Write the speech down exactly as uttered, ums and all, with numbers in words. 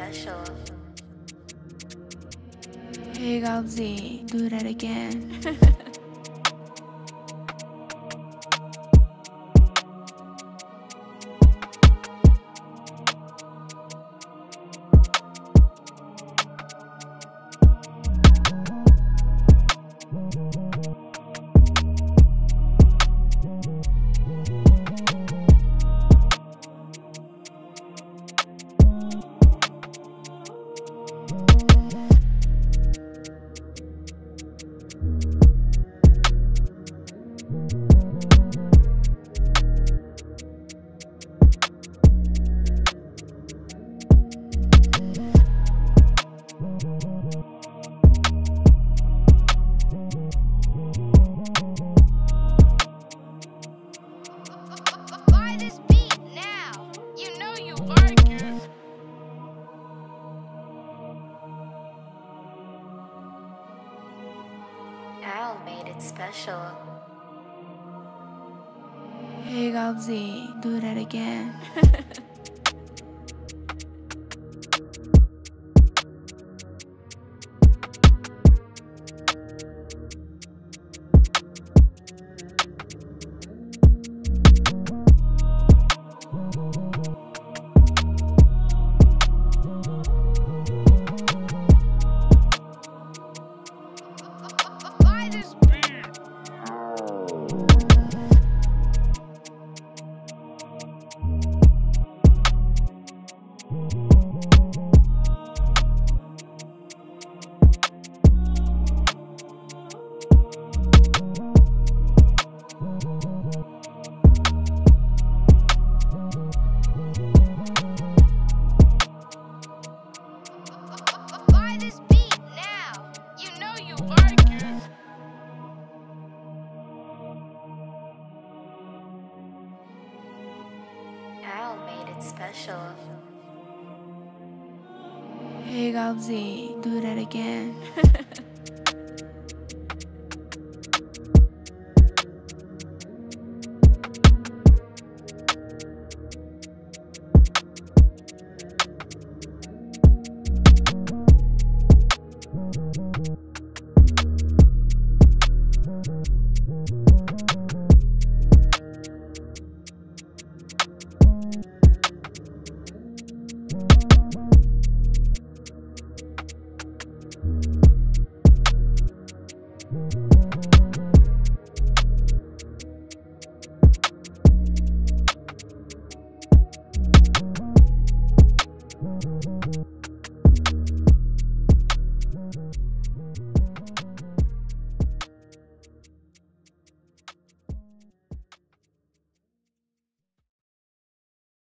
special. Hey Gabzi, do that again. Al made it special. Hey Gabzi, do that again. Special. Hey Gabzi, do that again.